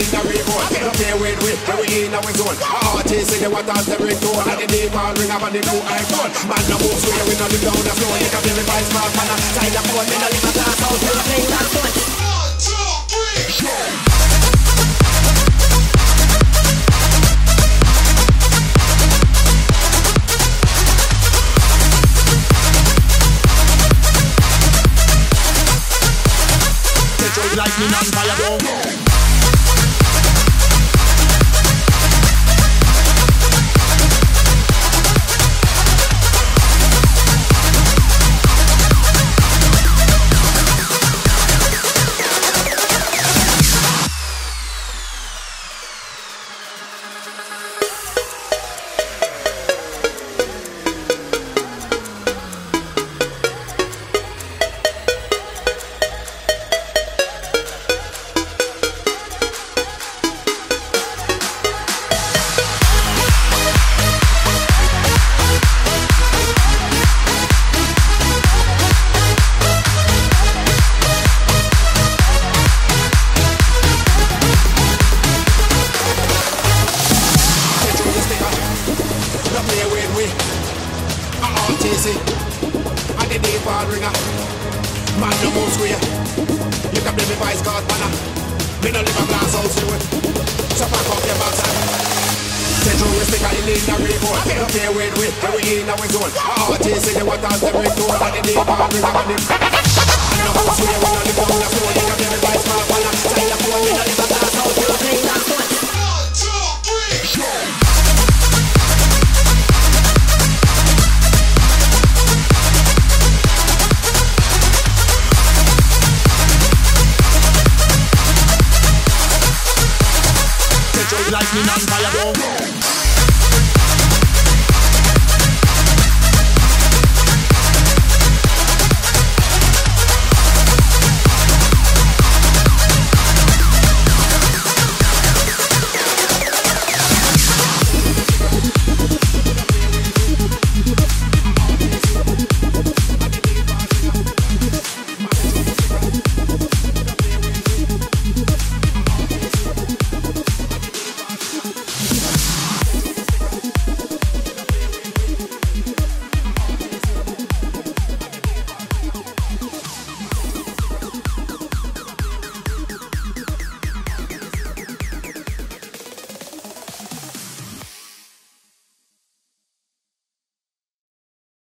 things that we own. No care where we in our zone. Our artists in the waters every tour. And the day ball ring up on the new iPhone. Man no moves where we no live down the floor. You can be revised man and I'm tired of phone. Me no live a glass house, me no play that phone. 1, 2, 3, go! Lightning and fire go. Artists in the waters, every door, and the day, and the